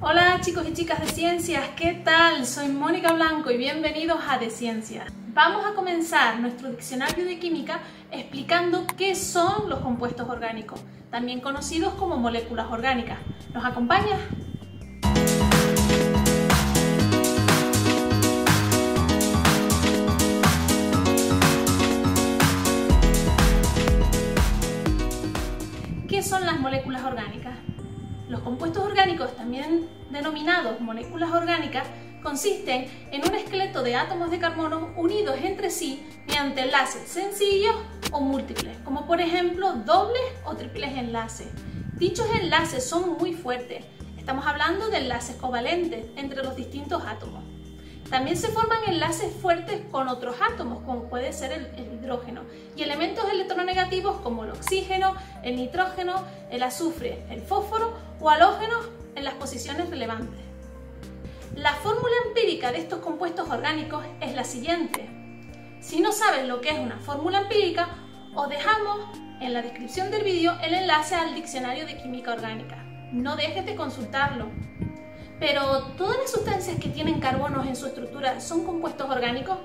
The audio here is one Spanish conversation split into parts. Hola chicos y chicas de Ciencias, ¿qué tal? Soy Mónica Blanco y bienvenidos a De Ciencias. Vamos a comenzar nuestro diccionario de química explicando qué son los compuestos orgánicos, también conocidos como moléculas orgánicas. ¿Nos acompañas? ¿Qué son las moléculas orgánicas? Los compuestos orgánicos, también denominados moléculas orgánicas, consisten en un esqueleto de átomos de carbono unidos entre sí mediante enlaces sencillos o múltiples, como por ejemplo dobles o triples enlaces. Dichos enlaces son muy fuertes, estamos hablando de enlaces covalentes entre los distintos átomos. También se forman enlaces fuertes con otros átomos, como puede ser el hidrógeno, y elementos electronegativos como el oxígeno, el nitrógeno, el azufre, el fósforo o halógenos en las posiciones relevantes. La fórmula empírica de estos compuestos orgánicos es la siguiente. Si no sabes lo que es una fórmula empírica, os dejamos en la descripción del vídeo el enlace al Diccionario de Química Orgánica. No dejes de consultarlo. ¿Pero todas las sustancias que tienen carbonos en su estructura son compuestos orgánicos?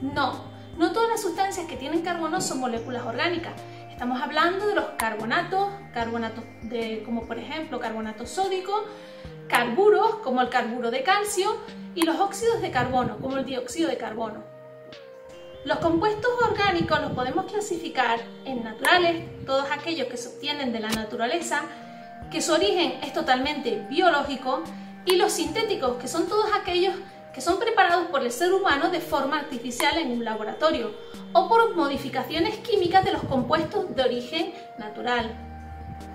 No, no todas las sustancias que tienen carbonos son moléculas orgánicas. Estamos hablando de los carbonatos, como por ejemplo carbonato sódico, carburos como el carburo de calcio y los óxidos de carbono como el dióxido de carbono. Los compuestos orgánicos los podemos clasificar en naturales, todos aquellos que se obtienen de la naturaleza, que su origen es totalmente biológico, y los sintéticos, que son todos aquellos que son preparados por el ser humano de forma artificial en un laboratorio o por modificaciones químicas de los compuestos de origen natural.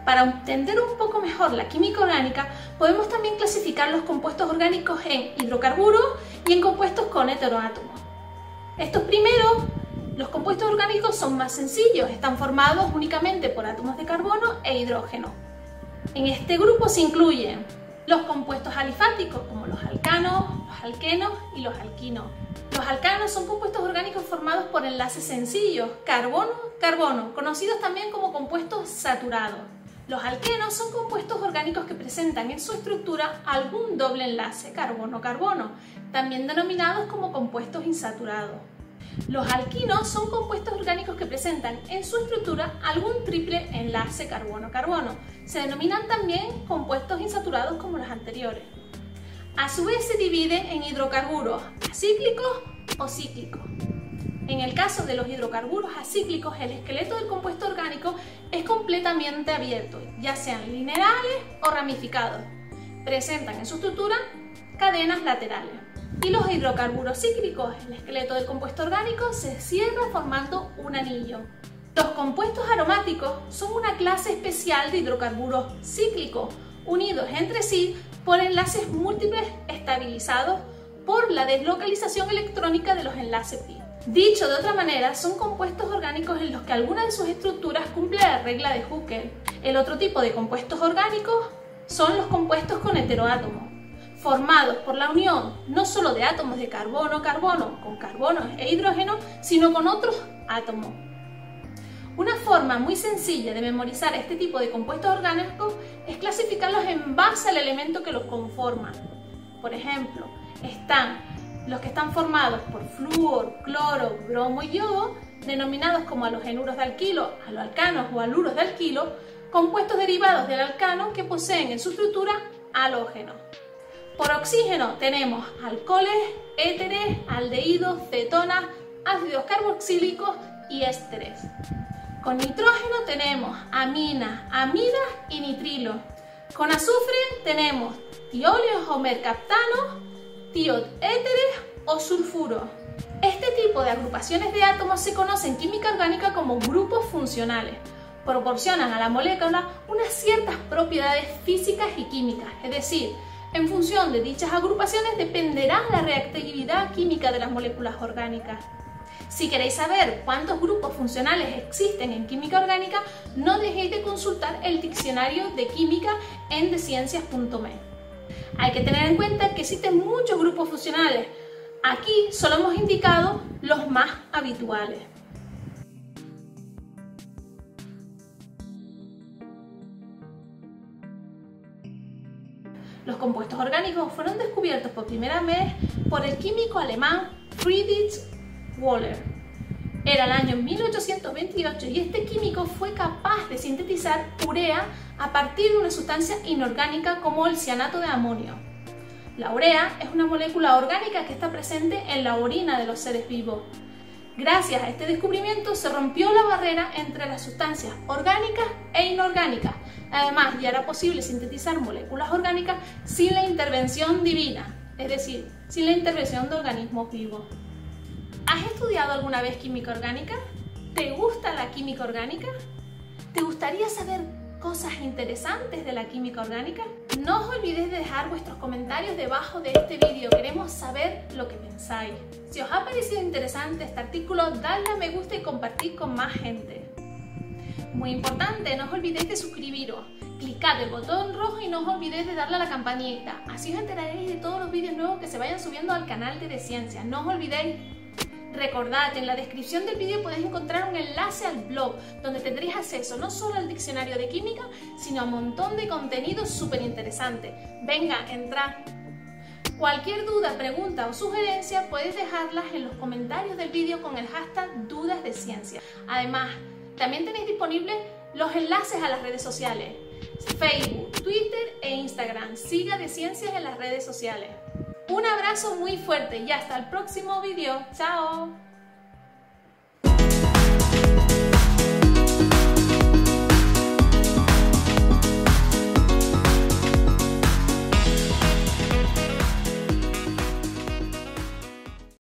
Para entender un poco mejor la química orgánica, podemos también clasificar los compuestos orgánicos en hidrocarburos y en compuestos con heteroátomos. Estos primeros, los compuestos orgánicos, son más sencillos, están formados únicamente por átomos de carbono e hidrógeno. En este grupo se incluyen los compuestos alifáticos, como los alcanos, los alquenos y los alquinos. Los alcanos son compuestos orgánicos formados por enlaces sencillos, carbono-carbono, conocidos también como compuestos saturados. Los alquenos son compuestos orgánicos que presentan en su estructura algún doble enlace carbono-carbono, también denominados como compuestos insaturados. Los alquinos son compuestos orgánicos que presentan en su estructura algún triple enlace carbono-carbono. Se denominan también compuestos insaturados como los anteriores. A su vez se dividen en hidrocarburos acíclicos o cíclicos. En el caso de los hidrocarburos acíclicos, el esqueleto del compuesto orgánico es completamente abierto, ya sean lineales o ramificados. Presentan en su estructura cadenas laterales. Y los hidrocarburos cíclicos, el esqueleto del compuesto orgánico se cierra formando un anillo. Los compuestos aromáticos son una clase especial de hidrocarburos cíclicos, unidos entre sí por enlaces múltiples estabilizados por la deslocalización electrónica de los enlaces pi. Dicho de otra manera, son compuestos orgánicos en los que alguna de sus estructuras cumple la regla de Hooker. El otro tipo de compuestos orgánicos son los compuestos con heteroátomos, formados por la unión no solo de átomos de carbono-carbono con carbono e hidrógeno, sino con otros átomos. Una forma muy sencilla de memorizar este tipo de compuestos orgánicos es clasificarlos en base al elemento que los conforma. Por ejemplo, están los que están formados por flúor, cloro, bromo y yodo, denominados como halogenuros de alquilo, haloalcanos o haluros de alquilo, compuestos derivados del alcano que poseen en su estructura halógenos. Por oxígeno tenemos alcoholes, éteres, aldehídos, cetonas, ácidos carboxílicos y ésteres. Con nitrógeno tenemos aminas, amidas y nitrilos. Con azufre tenemos tióleos o mercaptanos, tioéteres o sulfuros. Este tipo de agrupaciones de átomos se conoce en química orgánica como grupos funcionales. Proporcionan a la molécula unas ciertas propiedades físicas y químicas, es decir, en función de dichas agrupaciones dependerá la reactividad química de las moléculas orgánicas. Si queréis saber cuántos grupos funcionales existen en química orgánica, no dejéis de consultar el diccionario de química en deciencias.me. Hay que tener en cuenta que existen muchos grupos funcionales. Aquí solo hemos indicado los más habituales. Los compuestos orgánicos fueron descubiertos por primera vez por el químico alemán Friedrich Wöhler. Era el año 1828 y este químico fue capaz de sintetizar urea a partir de una sustancia inorgánica como el cianato de amonio. La urea es una molécula orgánica que está presente en la orina de los seres vivos. Gracias a este descubrimiento se rompió la barrera entre las sustancias orgánicas e inorgánicas. Además, ya era posible sintetizar moléculas orgánicas sin la intervención divina, es decir, sin la intervención de organismos vivos. ¿Has estudiado alguna vez química orgánica? ¿Te gusta la química orgánica? ¿Te gustaría saber cosas interesantes de la química orgánica? No os olvidéis de dejar vuestros comentarios debajo de este vídeo, queremos saber lo que pensáis. Si os ha parecido interesante este artículo, dadle a me gusta y compartid con más gente. Muy importante, no os olvidéis de suscribiros, clicad el botón rojo y no os olvidéis de darle a la campanita, así os enteraréis de todos los vídeos nuevos que se vayan subiendo al canal de Ciencias. No os olvidéis. Recordad, en la descripción del vídeo podéis encontrar un enlace al blog, donde tendréis acceso no solo al diccionario de química, sino a un montón de contenido súper interesante. Venga, entrad. Cualquier duda, pregunta o sugerencia podéis dejarlas en los comentarios del vídeo con el hashtag Dudas de Ciencia. Además, también tenéis disponibles los enlaces a las redes sociales, Facebook, Twitter e Instagram. Siga De Ciencias en las redes sociales. Un abrazo muy fuerte y hasta el próximo vídeo. ¡Chao!